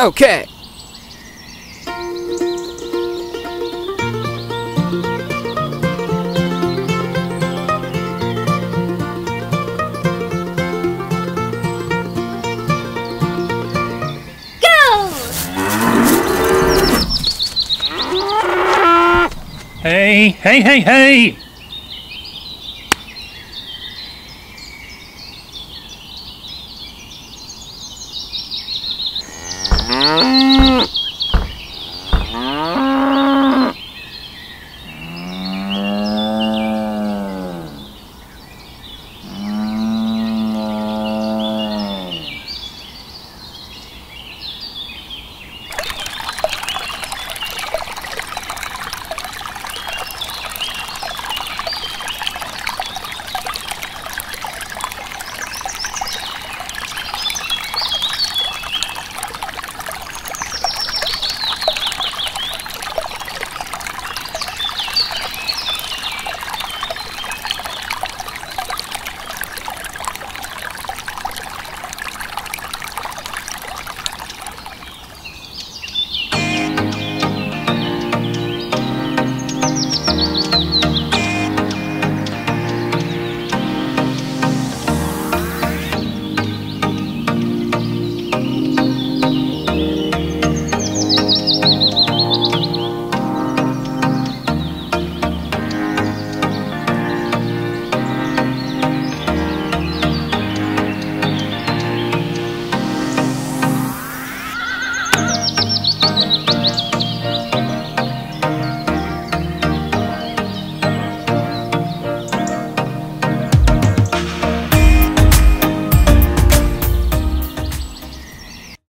Okay. Go! Hey, hey, hey, hey!